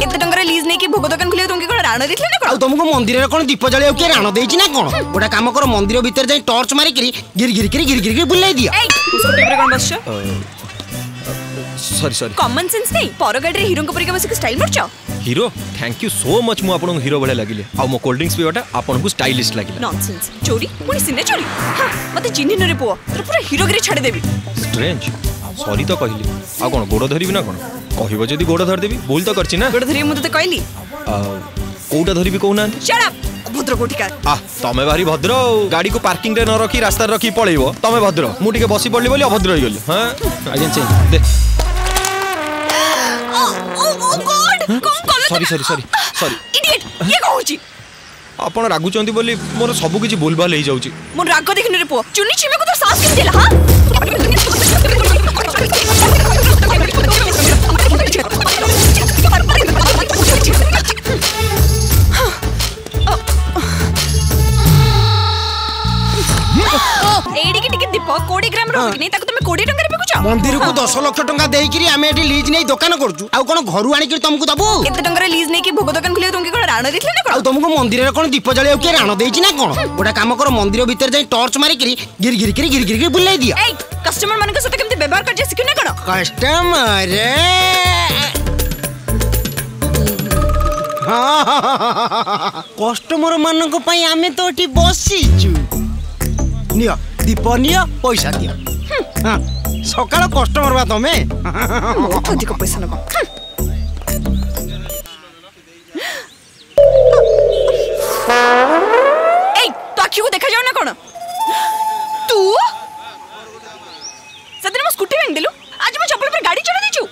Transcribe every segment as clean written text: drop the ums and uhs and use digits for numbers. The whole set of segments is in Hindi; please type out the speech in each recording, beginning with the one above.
केते टंगरे लीज ने की भोग दुकान खुले तुमके कोन राणो दिथले ना कोन तुमको मंदिर रे कोन दीप जळे के राणो देछि ना कोन गोटा काम करो मंदिर भीतर जाई टॉर्च मारि करी गिर गिर बुलाई दिया ए छोटे रे कोन बसछो सॉरी कॉमन सेंस नहीं पर गाडी रे हीरो को परिका बसके स्टाइल मरछो hero thank you so much मु आपन हीरो बळे लागिले आ मो कोल्ड ड्रिंक्स पियोटा आपन को स्टाइलिश लागिले नॉनसेंस चोरी कोनी सिने चोरी हां मते चिन्ह न रे पो तर पूरा हीरो गिरी छाड़ देबी स्ट्रेंज सॉरी तो कहली आ कोन गोड़ धरिबी ना कोन कहिबो जदी गोड़ धर देबी बोल तो करछि ना गोड़ धरि मु तो कहली कोटा धरिबी कहू ना शट अप भद्र कोठिकार आ तमे भारी भद्र गाडी को पार्किंग रे न रखी रास्ता रखी पळेइबो तमे भद्र मु टिके बसी पड़ली बोली अभद्र होई गेली हां आजन से दे ओ गॉड कौन कॉल सॉरी इडियट ये कहू छी आपण रागु चंती बोली मोर सब किछि बोलबाल हे जाउ छी मोर राग देखने रे पो चुन्नी छिमे को तो सास के देला हां एडी के टिके दीप 20 ग्राम रोकि नै ताको तमे 20 टका रे बिकुछ मंदिर को 10 लाख टका देई करी आमे एडी लीज नै दुकान करजु आ कोन घरु आनी करी तुमको दबु केते टका रे लीज नै की भोग दुकान खुले तुमके कोन राणो दिथले ना कोन आ तुमको मंदिर रे कोन दीप जळे के राणो देछि ना कोन गोटा काम करो मंदिर भीतर जाई टॉर्च मारि करी गिर गिर बुलाई दिया ए कस्टमर मन के साथ केमते व्यवहार कर जे सिखु ना कोन कस्टमर रे कस्टमर मान को पई आमे तो ओटी बसिचु निया दीपनिया पैसा दिया हां सकाळ कस्टमर बा तमे अधिक पैसा न ए तो आखी को देखा जाओ ना कोन तू सदिन म स्कूटी भेंग देलु आज म चप्पल पर गाड़ी चढ़ा दीचू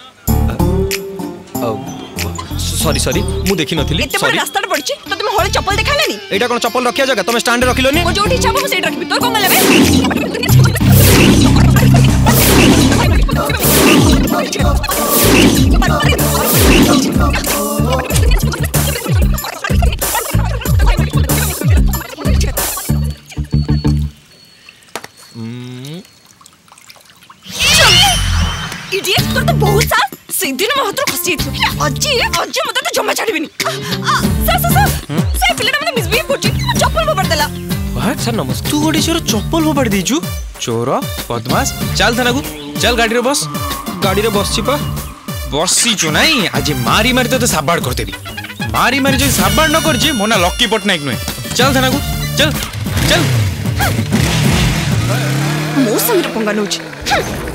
सॉरी मु देखि नथिली सॉरी रास्ता पर पड़ची तो तुम होले चप्पल देखा लेनी एटा कोन चप्पल रखिया जगह तुम स्टैंड रखिलो ने जो उठी चाबो सेट रखबी तोर कोन लेबे इडियट तो बहुत सा से दिन में हतर फसी छी अजी मत तो जम्मा छाड़बी नहीं सर से पिलेटा मने मिस भी पुची चप्पल बबर देला वाट सर नमस्ते तू गोडी चोर चप्पल बबर दीजू चोर बदमाश चल थाना को चल गाड़ी रे बस छिपा बससी जो नहीं आज मारी तो साबाड़ कर देबी मारी जो साबाड़ न कर जे मोना लक्की पटनायक नै चल थाना को चल चल मो संग पंगा नोच